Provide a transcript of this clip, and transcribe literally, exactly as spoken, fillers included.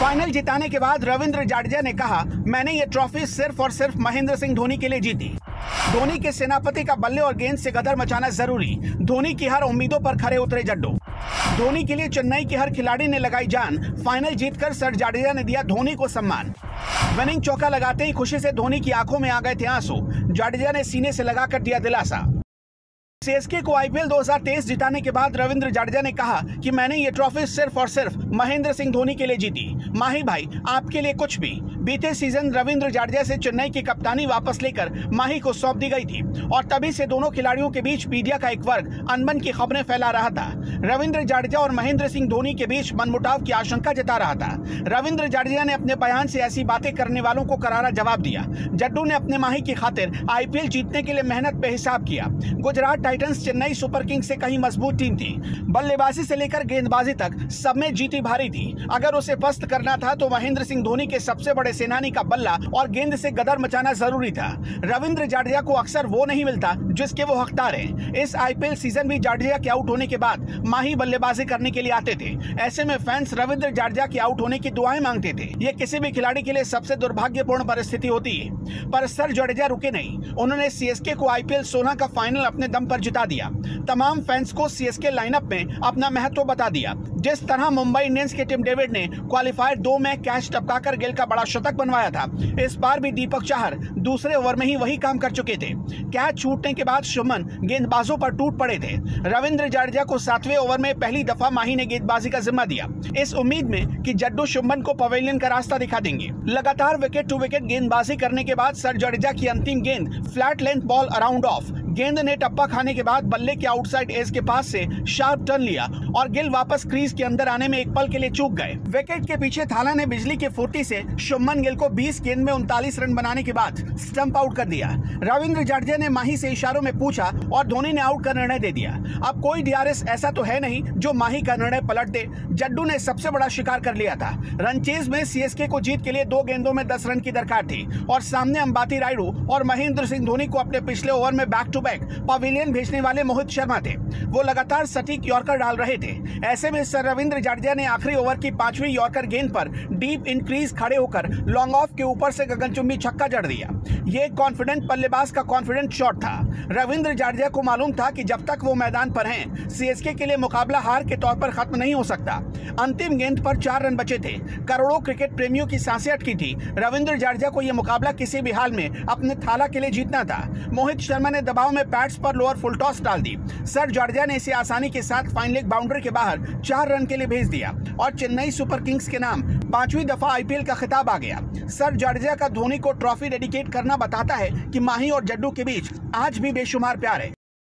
Final जिताने के बाद रविंद्र जाडेजा ने कहा, मैंने ये ट्रॉफी सिर्फ और सिर्फ महेंद्र सिंह धोनी के लिए जीती। धोनी के सेनापति का बल्ले और गेंद से गदर मचाना जरूरी। धोनी की हर उम्मीदों पर खरे उतरे जड्डो। धोनी के लिए चेन्नई के हर खिलाड़ी ने लगाई जान। फाइनल जीतकर सर जाडेजा ने दिया धोनी को सम्मान। विनिंग चौका लगाते ही खुशी से धोनी की आंखों में आ गए थे आंसू। जाडेजा ने सीने से लगाकर दिया दिलासा। सीएसके को आईपीएल दो हज़ार तेईस जिताने के बाद रविंद्र जाडेजा ने कहा कि मैंने ये ट्रॉफी सिर्फ और सिर्फ महेंद्र सिंह धोनी के लिए जीती। माही भाई, आपके लिए कुछ भी। बीते सीजन रविंद्र जाडेजा से चेन्नई की कप्तानी वापस लेकर माही को सौंप दी गई थी और तभी से दोनों खिलाड़ियों के बीच मीडिया का एक वर्ग अनबन की खबरें फैला रहा था। रविंद्र जाडेजा और महेंद्र सिंह धोनी के बीच मनमुटाव की आशंका जता रहा था। रविंद्र जाडेजा ने अपने बयान से ऐसी बातें करने वालों को करारा जवाब दिया। जड्डू ने अपने माही की खातिर आईपीएल जीतने के लिए मेहनत बेहिसाब किया। Gujarat Titans Chennai Super Kings से कहीं मजबूत टीम थी। बल्लेबाजी से लेकर गेंदबाजी तक सब में जीती भारी थी। अगर उसे पस्त करना था तो महेंद्र सिंह धोनी के सबसे बड़े सेनानी का बल्ला और गेंद से गदर मचाना जरूरी था। रविंद्र जाडेजा को अक्सर वो नहीं मिलता जिसके वो हकदार हैं। इस आईपीएल सीजन भी जाडेजा के आउट होने के बाद माही बल्लेबाजी करने के लिए आते थे। ऐसे में फैंस रविंद्र जाडेजा के आउट होने की दुआएं मांगते थे। ये किसी भी खिलाड़ी के लिए सबसे दुर्भाग्यपूर्ण परिस्थिति होती है, पर सर जाडेजा रुके नहीं। उन्होंने सीएसके को आईपीएल सोलह का फाइनल अपने दम पर जिता दिया। तमाम फैंस को सीएसके लाइनअप में अपना महत्व बता दिया। जिस तरह मुंबई इंडियंस के टिम डेविड ने क्वालिफायर दो में कैच टपकाकर गिल का बड़ा शतक बनवाया था, इस बार भी दीपक चाहर दूसरे ओवर में ही वही काम कर चुके थे। कैच छूटने के बाद शुभमन गेंदबाजों पर टूट पड़े थे। रविंद्र जाडेजा को सातवें ओवर में पहली दफा माही ने गेंदबाजी का जिम्मा दिया, इस उम्मीद में कि जड्डू शुभमन को पवेलियन का रास्ता दिखा देंगे। लगातार विकेट टू विकेट गेंदबाजी करने के बाद सर जाडेजा की अंतिम गेंद flat length ball around off. गेंद ने टप्पा खाने के बाद बल्ले के आउटसाइड एज के पास से शार्प टर्न लिया और गिल वापस क्रीज के अंदर आने में एक पल के लिए चूक गए। विकेट के पीछे थाला ने बिजली के फुर्ती से शुभमन गिल को बीस गेंद में उनतालीस रन बनाने के बाद स्टंप आउट कर दिया। रविंद्र जाडेजा ने माही से इशारों में पूछा और धोनी ने आउट का निर्णय दे दिया। अब कोई डीआरएस ऐसा तो है नहीं जो माही का निर्णय पलट दे। जड्डू ने सबसे बड़ा शिकार कर लिया था। रनचेज में सीएसके को जीत के लिए दो गेंदों में दस रन की दरकार थी और सामने अम्बाती रायडू और महेंद्र सिंह धोनी को अपने पिछले ओवर में बैक टू बैक पवेलियन भेजने वाले मोहित शर्मा थे। वो लगातार सटीक यॉर्कर डाल रहे थे। ऐसे में सर रविंद्र जाडेजा ने आखिरी ओवर की पांचवी यॉर्कर गेंद पर डीप इंक्रीज खड़े होकर लॉन्ग ऑफ के ऊपर से गगनचुंबी छक्का जड़ दिया। ये कॉन्फिडेंट बल्लेबाज का कॉन्फिडेंट शॉट था। रविंद्र जाडेजा को मालूम था कि जब तक वो मैदान पर हैं, सीएसके के लिए मुकाबला हार के तौर पर खत्म नहीं हो सकता। अंतिम गेंद पर चार रन बचे थे। करोड़ों क्रिकेट प्रेमियों की सांसें अटकी थी। रविंद्र जाडेजा को यह मुकाबला किसी भी हाल में अपने थाला के लिए जीतना था। मोहित शर्मा ने दबाव में पैड्स पर लोअर फुल टॉस डाल दी। सर जाडेजा ने इसे आसानी के साथ फाइन लेग बाउंड्री के बाहर चार रन के लिए भेज दिया और चेन्नई सुपर किंग्स के नाम पांचवी दफा आईपीएल का खिताब आ गया। सर जाडेजा का धोनी को ट्रॉफी डेडिकेट करना बताता है कि माही और जड्डू के बीच आज भी बेशुमार प्यार है।